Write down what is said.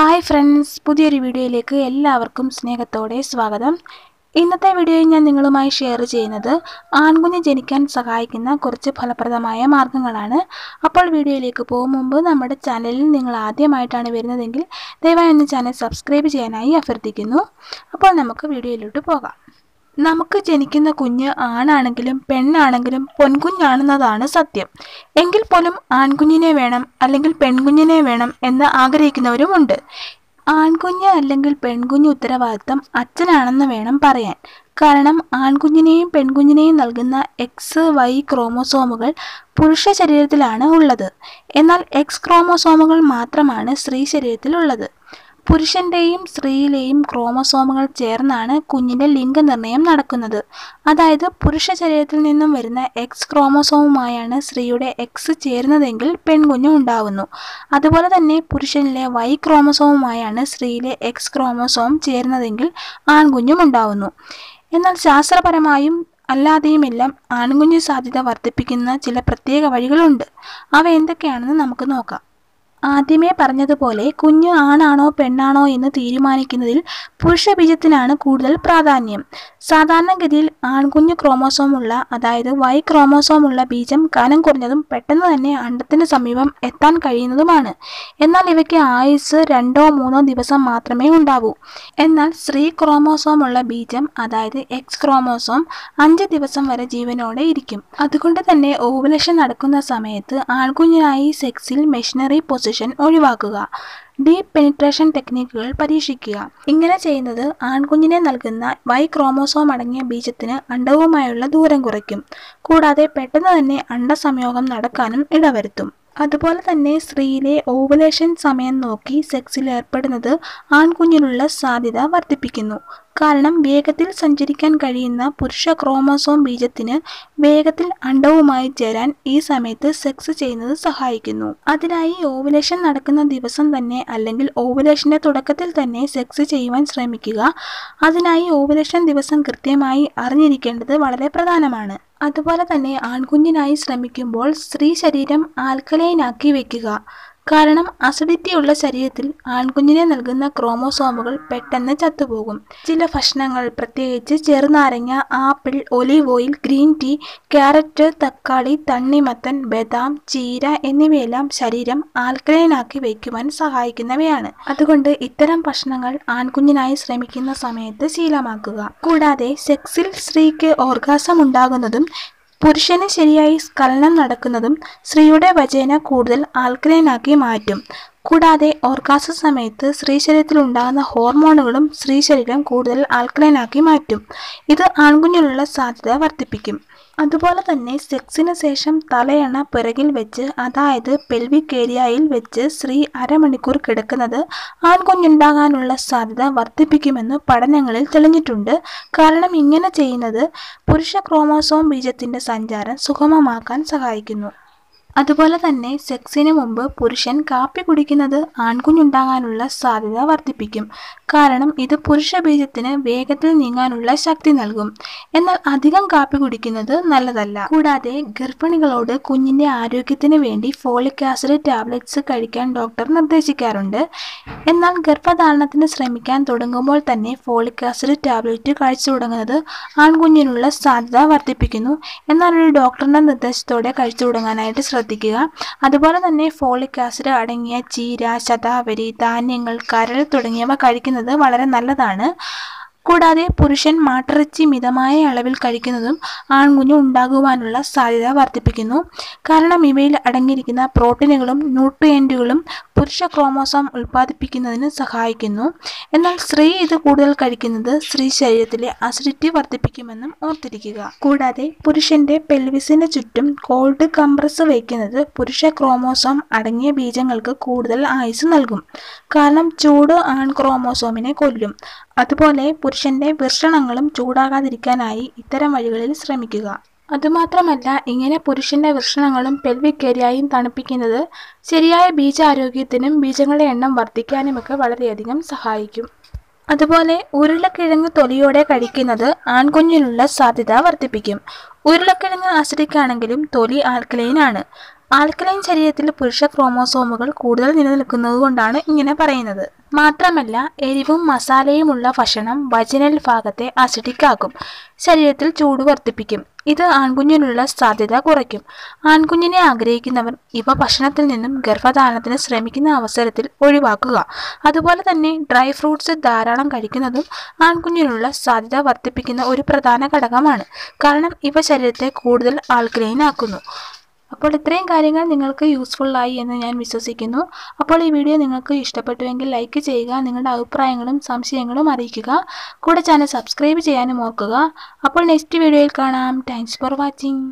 Hi friends, പുതിയൊരു വീഡിയോയിലേക്ക് എല്ലാവർക്കും സ്നേഹത്തോടെ സ്വാഗതം. ഇന്നത്തെ വീഡിയോയിൽ ഞാൻ നിങ്ങളുമായി ഷെയർ ചെയ്യുന്നത് ആൺകുഞ്ഞ് ജനിക്കാൻ സഹായിക്കുന്ന കുറച്ച് ഫലപ്രദമായ മാർഗങ്ങളാണ്. അപ്പോൾ വീഡിയോയിലേക്ക് പോകും മുമ്പ് നമ്മുടെ ചാനലിൽ നിങ്ങൾ ആദ്യമായിട്ടാണ് വരുന്നതെങ്കിൽ ദയവായി ഒന്ന് ചാനൽ സബ്സ്ക്രൈബ് ചെയ്യാനായി അഭ്യർത്ഥിക്കുന്നു. അപ്പോൾ നമുക്ക് വീഡിയോയിലോട്ട് പോകാം. നമുക്ക് ജനിക്കുന്ന കുഞ്ഞ് ആണാണെങ്കിലും പെണ്ണാണെങ്കിലും പൊൻകുഞ്ഞാണെന്നതാണ് സത്യം. എങ്കിൽ പോലും ആൺകുഞ്ഞിനെ വേണം അല്ലെങ്കിൽ പെൺകുഞ്ഞിനെ വേണം എന്ന് ആഗ്രഹിക്കുന്നവരുമുണ്ട്. ആൺകുഞ്ഞ് അല്ലെങ്കിൽ പെൺകുഞ്ഞ് ഉത്തരവാദിത്തം അച്ഛനാണെന്ന് വേണം പറയാൻ. കാരണം ആൺകുഞ്ഞിനെയും പെൺകുഞ്ഞിനെയും നൽകുന്ന XY ക്രോമോസോമുകൾ പുരുഷ ശരീരത്തിലാണ് ഉള്ളത്. എന്നാൽ X ക്രോമോസോമുകൾ മാത്രമാണ് സ്ത്രീ ശരീരത്തിലുള്ളത്. പുരുഷൻ്റെയും സ്ത്രീയിലെയും ക്രോമസോമുകൾ ചേർന്നാണ് കുഞ്ഞിൻ്റെ ലിംഗനിർണ്ണയം നടക്കുന്നത്. അതായത് പുരുഷ ശരീരത്തിൽ നിന്നും വരുന്ന X ക്രോമസോമുമായാണ് സ്ത്രീയുടെ X ചേരുന്നതെങ്കിൽ പെൺകുഞ്ഞ് ഉണ്ടാവുന്നു. അതുപോലെ തന്നെ പുരുഷനിലെ Y ക്രോമസോമുമായാണ് സ്ത്രീയിലെ X ക്രോമസോം ചേരുന്നതെങ്കിൽ ആൺകുഞ്ഞും ഉണ്ടാവുന്നു. എന്നാൽ ശാസ്ത്രപരമായും അല്ലാതെയുമെല്ലാം ആൺകുഞ്ഞ് സാധ്യത വർദ്ധിപ്പിക്കുന്ന ചില പ്രത്യേക വഴികളുണ്ട്. അവ എന്തൊക്കെയാണെന്ന് നമുക്ക് നോക്കാം. ആദ്യമേ പറഞ്ഞതുപോലെ കുഞ്ഞ് ആണാണോ പെണ്ണാണോ എന്ന് തീരുമാനിക്കുന്നതിൽ പുരുഷബീജത്തിനാണ് കൂടുതൽ പ്രാധാന്യം. സാധാരണഗതിയിൽ ആൺകുഞ്ഞ് ക്രോമോസോമുള്ള, അതായത് Y ക്രോമോസോമുള്ള ബീജം കനം കുറഞ്ഞതും പെട്ടെന്ന് തന്നെ അണ്ടത്തിന് സമീപം എത്താൻ കഴിയുന്നതുമാണ്. എന്നാൽ ഇവയ്ക്ക് ആയുസ് 2 or 3 ദിവസം മാത്രമേ ഉണ്ടാവൂ. എന്നാൽ സ്ത്രീ ക്രോമോസോമുള്ള ബീജം, അതായത് X ക്രോമോസോം, 5 ദിവസം വരെ ജീവനോടെ ഇരിക്കും. അതുകൊണ്ട് തന്നെ ഓവുലേഷൻ നടക്കുന്ന സമയത്ത് ആൺകുഞ്ഞിനായി സെക്സിൽ മെഷീനറി പൊസിഷൻ ഒഴിവാക്കുക. ഡീപ് പെനിട്രേഷൻ ടെക്നിക്കുകൾ പരീക്ഷിക്കുക. ഇങ്ങനെ ചെയ്യുന്നത് ആൺകുഞ്ഞിനെ നൽകുന്ന Y ക്രോമോസോം അടങ്ങിയ ബീജത്തിന് അണ്ടവുമായുള്ള ദൂരം കുറയ്ക്കും. കൂടാതെ പെട്ടെന്ന് തന്നെ അണ്ടസംയോഗം നടക്കാനും ഇടവരുത്തും. അതുപോലെ തന്നെ സ്ത്രീയിലെ ഓവുലേഷൻ സമയം നോക്കി സെക്സിൽ ഏർപ്പെടുന്നത് ആൺകുഞ്ഞിനുള്ള സാധ്യത വർദ്ധിപ്പിക്കുന്നു. കാരണം വേഗത്തിൽ സഞ്ചരിക്കാൻ കഴിയുന്ന പുരുഷ ക്രോമോസോം ബീജത്തിന് വേഗത്തിൽ അണ്ടവുമായി ചേരാൻ ഈ സമയത്ത് സെക്സ് ചെയ്യുന്നത് സഹായിക്കുന്നു. അതിനായി ഓവുലേഷൻ നടക്കുന്ന ദിവസം തന്നെ അല്ലെങ്കിൽ ഓവുലേഷൻ്റെ തുടക്കത്തിൽ തന്നെ സെക്സ് ചെയ്യുവാൻ ശ്രമിക്കുക. അതിനായി ഓവുലേഷൻ ദിവസം കൃത്യമായി അറിഞ്ഞിരിക്കേണ്ടത് വളരെ പ്രധാനമാണ്. അതുപോലെ തന്നെ ആൺകുഞ്ഞിനായി ശ്രമിക്കുമ്പോൾ സ്ത്രീ ശരീരം ആൽക്കലൈനാക്കി വയ്ക്കുക. കാരണം അസിഡിറ്റിയുള്ള ശരീരത്തിൽ ആൺകുഞ്ഞിനെ നൽകുന്ന ക്രോമോസോമുകൾ പെട്ടെന്ന് ചത്തുപോകും. ചില ഭക്ഷണങ്ങൾ, പ്രത്യേകിച്ച് ചെറുനാരങ്ങ, apple, olive oil, green tea, carrot, തക്കാളി, തണ്ണിമത്തൻ, ബദാം, ചീര എന്നിവയെല്ലാം ശരീരം ആൽക്കലൈനാക്കി വയ്ക്കുവാൻ സഹായിക്കുന്നവയാണ്. അതുകൊണ്ട് ഇത്തരം ഭക്ഷണങ്ങൾ ആൺകുഞ്ഞിനായി ശ്രമിക്കുന്ന സമയത്ത് ശീലമാക്കുക. കൂടാതെ സെക്സിൽ സ്ത്രീക്ക് ഓർഗാസം ഉണ്ടാകുന്നതും പുരുഷന് ശരിയായി സ്ഖലനം നടക്കുന്നതും സ്ത്രീയുടെ വജൈന കൂടുതൽ ആൽക്കലൈനാക്കി മാറ്റും. കൂടാതെ ഓർഗാസ സമയത്ത് സ്ത്രീ ശരീരത്തിൽ ഉണ്ടാകുന്ന ഹോർമോണുകളും സ്ത്രീ ശരീരം കൂടുതൽ ആൽക്കലൈനാക്കി മാറ്റും. ഇത് ആൺകുഞ്ഞിനുള്ള സാധ്യത വർദ്ധിപ്പിക്കും. അതുപോലെ തന്നെ സെക്സിന് ശേഷം തലയണ പിറകിൽ വെച്ച്, അതായത് പെൽവിക് ഏരിയയിൽ വെച്ച് സ്ത്രീ അരമണിക്കൂർ കിടക്കുന്നത് ആൺകുഞ്ഞുണ്ടാകാനുള്ള സാധ്യത വർദ്ധിപ്പിക്കുമെന്ന് പഠനങ്ങളിൽ തെളിഞ്ഞിട്ടുണ്ട്. കാരണം ഇങ്ങനെ ചെയ്യുന്നത് പുരുഷ ക്രോമോസോം ബീജത്തിൻ്റെ സഞ്ചാരം സുഗമമാക്കാൻ സഹായിക്കുന്നു. അതുപോലെ തന്നെ സെക്സിന് മുമ്പ് പുരുഷൻ കാപ്പി കുടിക്കുന്നത് ആൺകുഞ്ഞുണ്ടാകാനുള്ള സാധ്യത വർദ്ധിപ്പിക്കും. കാരണം ഇത് പുരുഷ ബീജത്തിന് വേഗത്തിൽ നീങ്ങാനുള്ള ശക്തി നൽകും. എന്നാൽ അധികം കാപ്പി കുടിക്കുന്നത് നല്ലതല്ല. കൂടാതെ ഗർഭിണികളോട് കുഞ്ഞിൻ്റെ ആരോഗ്യത്തിന് വേണ്ടി ഫോളിക് ആസിഡ് ടാബ്ലറ്റ്സ് കഴിക്കാൻ ഡോക്ടർ നിർദ്ദേശിക്കാറുണ്ട്. എന്നാൽ ഗർഭധാരണത്തിന് ശ്രമിക്കാൻ തുടങ്ങുമ്പോൾ തന്നെ ഫോളിക് ആസിഡ് ടാബ്ലറ്റ് കഴിച്ചു തുടങ്ങുന്നത് ആൺകുഞ്ഞിനുള്ള സാധ്യത വർദ്ധിപ്പിക്കുന്നു. എന്നാൽ ഒരു ഡോക്ടറിൻ്റെ നിർദ്ദേശത്തോടെ കഴിച്ചു തുടങ്ങാനായിട്ട് ശ്രദ്ധിക്കുക. അതുപോലെ തന്നെ ഫോളിക് ആസിഡ് അടങ്ങിയ ചീര, ശതാവരി, ധാന്യങ്ങൾ, കരൾ തുടങ്ങിയവ കഴിക്കുന്നത് വളരെ നല്ലതാണ്. കൂടാതെ പുരുഷൻ മാട്ടിറച്ചി മിതമായ അളവിൽ കഴിക്കുന്നതും ആൺകുഞ്ഞ് ഉണ്ടാകുവാനുള്ള സാധ്യത വർദ്ധിപ്പിക്കുന്നു. കാരണം ഇവയിൽ അടങ്ങിയിരിക്കുന്ന പ്രോട്ടീനുകളും ന്യൂട്രിയൻറ്റുകളും പുരുഷ ക്രോമോസോം ഉൽപ്പാദിപ്പിക്കുന്നതിന് സഹായിക്കുന്നു. എന്നാൽ സ്ത്രീ ഇത് കൂടുതൽ കഴിക്കുന്നത് സ്ത്രീ ശരീരത്തിലെ അസിഡിറ്റി വർദ്ധിപ്പിക്കുമെന്നും ഓർത്തിരിക്കുക. കൂടാതെ പുരുഷൻ്റെ പെൽവിസിന് ചുറ്റും കോൾഡ് കംപ്രസ് വയ്ക്കുന്നത് പുരുഷ ക്രോമോസോം അടങ്ങിയ ബീജങ്ങൾക്ക് കൂടുതൽ ആയുസ് നൽകും. കാരണം ചൂട് ആൺ ക്രോമോസോമിനെ കൊല്ലും. അതുപോലെ പുരുഷൻ്റെ വൃഷണങ്ങളും ചൂടാകാതിരിക്കാനായി ഇത്തരം വഴികളിൽ ശ്രമിക്കുക. അതുമാത്രമല്ല, ഇങ്ങനെ പുരുഷൻ്റെ വൃഷണങ്ങളും പെൽവിക് ഏരിയയും തണുപ്പിക്കുന്നത് ശരിയായ ബീജാരോഗ്യത്തിനും ബീജങ്ങളുടെ എണ്ണം വർദ്ധിക്കാനുമൊക്കെ വളരെയധികം സഹായിക്കും. അതുപോലെ ഉരുളക്കിഴങ്ങ് തൊലിയോടെ കഴിക്കുന്നത് ആൺകുഞ്ഞിനുള്ള സാധ്യത വർദ്ധിപ്പിക്കും. ഉരുളക്കിഴങ്ങ് ആസിഡിക്കാണെങ്കിലും തൊലി ആൽക്കലൈനാണ്. ആൽക്കലൈൻ ശരീരത്തിൽ പുരുഷ ക്രോമോസോമുകൾ കൂടുതൽ നിലനിൽക്കുന്നത് കൊണ്ടാണ് ഇങ്ങനെ പറയുന്നത്. മാത്രമല്ല എരിവും മസാലയുമുള്ള ഭക്ഷണം വജിനൽ ഭാഗത്തെ അസിഡിക് ആക്കും, ശരീരത്തിൽ ചൂട് വർദ്ധിപ്പിക്കും. ഇത് ആൺകുഞ്ഞിനുള്ള സാധ്യത കുറയ്ക്കും. ആൺകുഞ്ഞിനെ ആഗ്രഹിക്കുന്നവർ ഇവ ഭക്ഷണത്തിൽ നിന്നും ഗർഭധാരണത്തിന് ശ്രമിക്കുന്ന അവസരത്തിൽ ഒഴിവാക്കുക. അതുപോലെ തന്നെ ഡ്രൈ ഫ്രൂട്ട്സ് ധാരാളം കഴിക്കുന്നതും ആൺകുഞ്ഞിനുള്ള സാധ്യത വർദ്ധിപ്പിക്കുന്ന ഒരു പ്രധാന ഘടകമാണ്. കാരണം ഇവ ശരീരത്തെ കൂടുതൽ ആൽക്കലൈൻ ആക്കുന്നു. അപ്പോൾ ഇത്രയും കാര്യങ്ങൾ നിങ്ങൾക്ക് യൂസ്ഫുള്ളായി എന്ന് ഞാൻ വിശ്വസിക്കുന്നു. അപ്പോൾ ഈ വീഡിയോ നിങ്ങൾക്ക് ഇഷ്ടപ്പെട്ടുവെങ്കിൽ ലൈക്ക് ചെയ്യുക, നിങ്ങളുടെ അഭിപ്രായങ്ങളും സംശയങ്ങളും അറിയിക്കുക, കൂടെ ചാനൽ സബ്സ്ക്രൈബ് ചെയ്യാനും ഓർക്കുക. അപ്പോൾ നെക്സ്റ്റ് വീഡിയോയിൽ കാണാം. Thanks for watching.